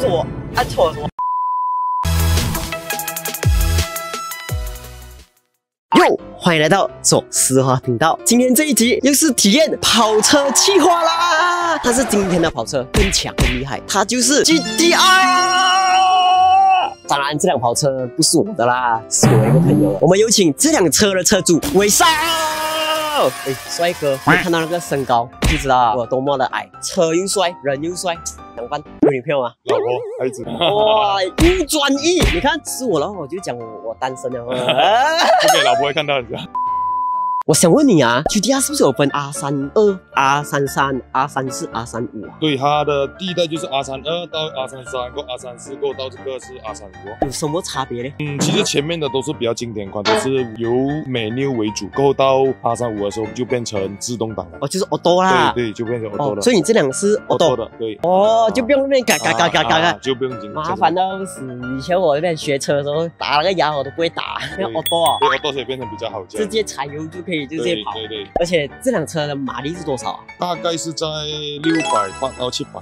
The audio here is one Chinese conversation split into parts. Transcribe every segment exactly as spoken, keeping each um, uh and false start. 是我按错了什么？哟，欢迎来到左思华频道。今天这一集又是体验跑车企划啦，但是今天的跑车更强更厉害，它就是 G T R。 当然，这辆跑车不是我的啦，是我一个朋友的。我们有请这辆车的车主伟少。哎，帅哥，你看到那个身高就知道我多么的矮，车又帅，人又帅。两班有女朋友吗？老婆，孩子。哇，不专一！你看是我，然后我就讲我单身了。不给老婆会看到你啊。我想问你啊 ，G T R 是不是有分 R 三十二、R 三十三、R 三十四、R 三十五啊？对，它的第一代就是 R 三十二到 R 三十三，过 R 三十四，过到这个是 R 三十五。有什么差别呢？嗯，其实前面的都是比较经典款，都是由美妞为主，过到 R 三十五的时候就变成自动挡了。哦，就是 auto 啦。对对，就变成 auto 了。所以你这两个是 auto 的，对。哦，就不用那边嘎嘎嘎嘎嘎，就不用麻烦到不死。以前我那边学车的时候，打那个牙我都不会打，因为 auto 啊。对 auto 所以变成比较好，直接踩油就可以。 就这跑，对对，而且这辆车的马力是多少啊？大概是在六百八到七百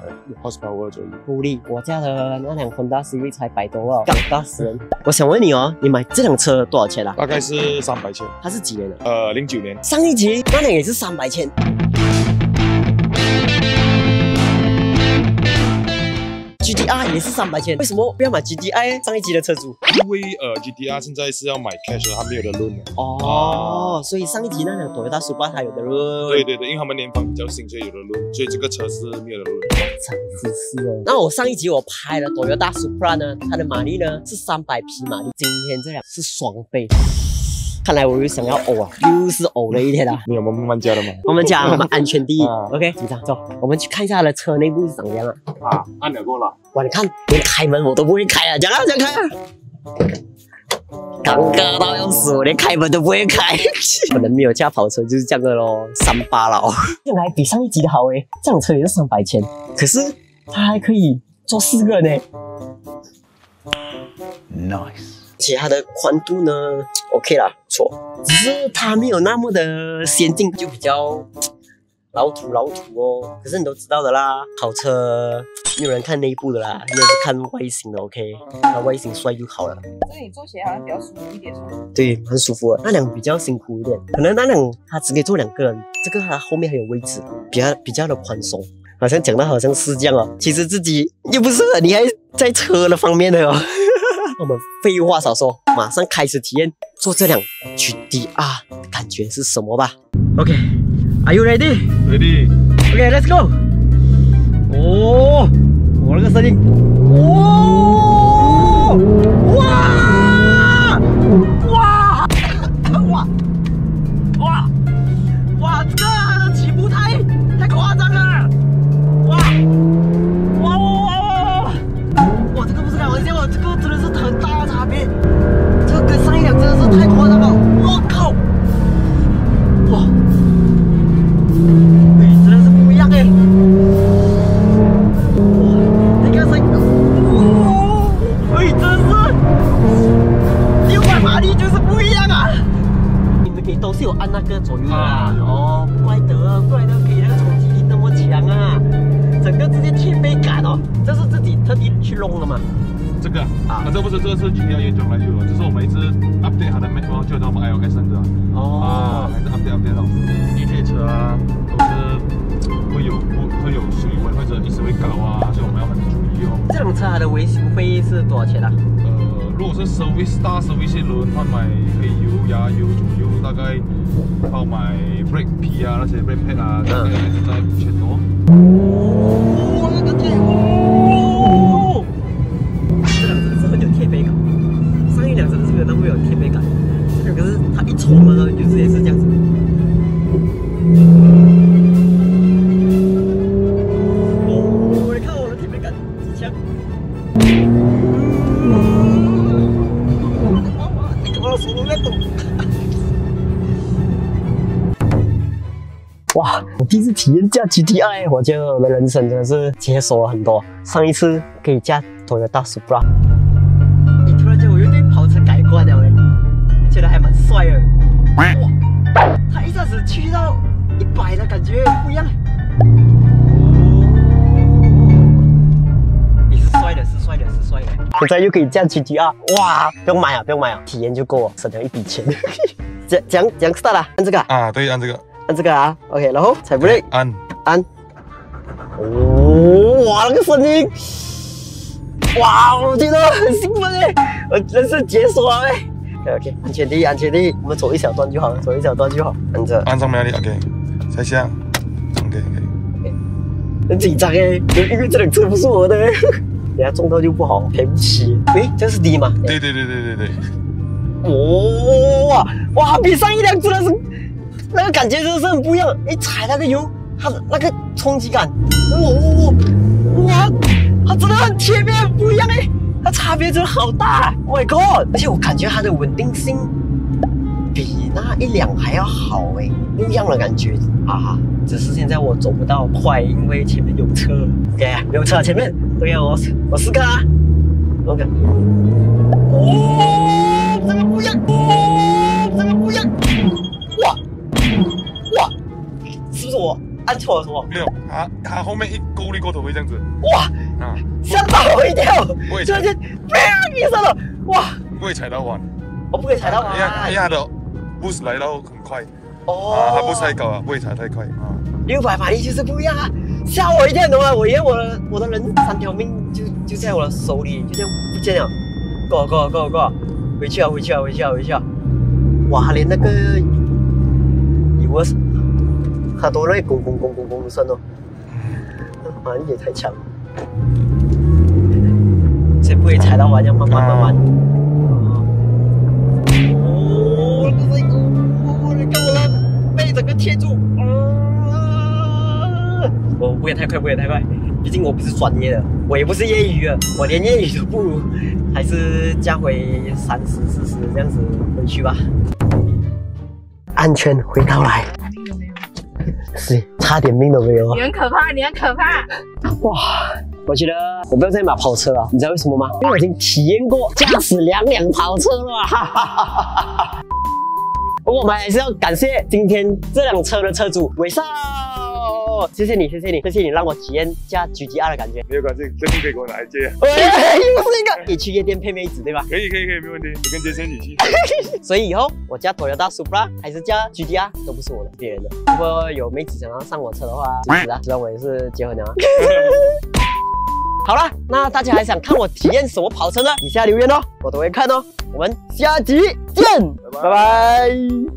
horsepower 左右。不力，我家的那辆 Honda Civic 才百多啊，搞大死人！我想问你哦，你买这辆车多少钱啊？大概是三百千。它是几年的？呃，零九年。上一集那辆也是三百千。 G T R 也是三百千，为什么不要买 G T I？ 上一集的车主，因为呃 G T R 现在是要买 cash 的，他没有的 loan 哦，所以上一集那辆 Toyota Supra 它有的 loan。对对对，因为他们年方比较新，所以有的 loan， 所以这个车是没有的 loan。真是哦。那我上一集我拍了 Toyota Supra 呢，它的马力呢是三百匹马力，今天这辆是双倍。 看来我又想要呕啊，又是呕了一天啊！没有，我们慢慢加的嘛，慢慢加，我们安全第一。OK， 紧张，走，我们去看一下他的车内部是怎么样啊？啊，按了过了。哇，你看，连开门我都不会开啊！讲啊，讲开啊！尴尬到要死，我连开门都不会开。可能没有驾跑车就是这样的咯，三八了哦。这还比上一集的好诶，这辆车也是三百千，可是它还可以坐四个人呢。Nice。 其他的宽度呢 ，OK 啦，不错，只是它没有那么的先进，就比较老土老土哦。可是你都知道的啦，跑车没有人看内部的啦，你也是看外形的 ，OK， 它外形帅就好了。这里坐起来好像比较舒服一点，对，很舒服啊。那辆比较辛苦一点，可能那辆它只可以坐两个人，这个它后面还有位置，比较比较的宽松。 好像讲到好像是这样哦，其实自己又不是很厉害在车的方面的哦。我们废话少说，马上开始体验坐这辆 G T R 的感觉是什么吧。OK，Are you ready? Ready. OK, let's go. 哦，我那个声音，哦，哇，哇，哇，哇，哇，这个起步太太夸张了。 哇哇哇哇哇！哇，这个不是开玩笑，这个真的是很大的差别，这个跟上一辆真的是太夸张了！我靠！哇，哎，真的是不一样哎！哇，那个是，哇，哎，真是，六百马力就是不一样啊！你们你都是有按那个左右的啊？哦，怪得怪得给那个冲击力那么强啊！ 整个直接天被赶哦，这是自己特地去弄的嘛？这个啊，这不是，这个是 G T R 原装来就有，只是我们一直 update 它的 map， 就到我们 iOS 升级了。哦，还是 update update 到一些车啊，都是会有会有水温或者一时会高啊，所以我们要很注意哦。这种车它的维修费是多少钱啊？呃，如果是 service 大 service 轮，他买黑油、压油左右，大概包买 brake 皮啊那些 brake pad 啊，大概是在五千多。 哦，那个天哦！这辆真的是很有贴背感，上一辆真的是没有那么有贴背感，这个是它一冲的时候就直接是这样子。哦，你看我的贴背感几强！哇，你搞到手都在抖。哇！ 第一次体验驾 G T R， 我觉得我的人生真的是解锁了很多。上一次可以驾 Toyota Supra， 你突然间我又对跑车改观了哎，觉得还蛮帅的。哇，它一下子去到一百的感觉不一样。哦，也是帅的是。现在又可以这样 G T R， 哇，不用买啊，不用买啊，体验就够了，省了一笔钱。讲讲讲 start 啦，按这个啊，啊对，按这个，按这个啊 ，OK， 然后踩不对，按按，哦，哇，那个声音，哇，我觉得很兴奋哎，我真是解锁了哎。OK， 安全第一，安全第一，我们走一小段就好了，走一小段就好，按着，按上没压力 ，OK， 踩下 ，OK， OK， 很紧张哎，因为这辆车不是我的。等下中到就不好，赔不起。诶，这是 D 吗？对对对对对对。哇哇，比上一辆真的是，那个感觉真的是很不一样。一踩那个油，它的那个冲击感，哇哇哇，它真的很切面不一样诶，它差别真的好大 ，Oh my god！ 而且我感觉它的稳定性比那一辆还要好诶，不一样的感觉啊。只是现在我走不到快，因为前面有车。OK， 有车前面。对呀、啊，我我试看啊 ，OK。哦，怎么不一样？哦，怎么不一样？哇哇，是不是我按错了什么？没有，它它后面一勾力过头会这样子。哇，啊，吓到我一跳！我也突然间，砰一声了，哇！不会踩到环，我不会踩到环。哎呀的 ，boost 来到很快。哦。啊，它不太高啊，不会踩太快啊。六百马力就是不一样啊！吓我一跳，懂吗？我以为我的我的人三条命就就在我的手里，就这样不见了。够了够了够了够了，回去啊回去啊回去啊回去啊！哇，连那个油它都在拱拱拱拱拱声哦，马力也太强了，谁不会踩到我？这样慢慢慢慢。哦，那个狗，你看我的背整个贴住。我不会太快，不会太快，毕竟我不是专业的，我也不是业余的，我连业余都不如，还是加回三十、四十这样子回去吧。安全回到来，是差点命都没有啊！你很可怕，你很可怕！哇，我觉得我不要再买跑车了，你知道为什么吗？因为我已经体验过驾驶两辆跑车了。哈哈哈哈哈。不过我们还是要感谢今天这辆车的车主伟少。哦，谢谢你，谢谢你，谢谢你让我体验驾 G T R 的感觉。没有关系，最近可以给我拿一借。喂，又是一个。你去夜店配妹子对吧？可以，可以，可以，没问题。我跟杰森一起。所以以后我驾 Toyota Supra 还是驾 G T R 都不是我的，别人的。如果有妹子想要上我车的话，知道，知道我也是结婚了。好了，那大家还想看我体验什么跑车呢？底下留言哦，我都会看哦。我们下集见，拜拜。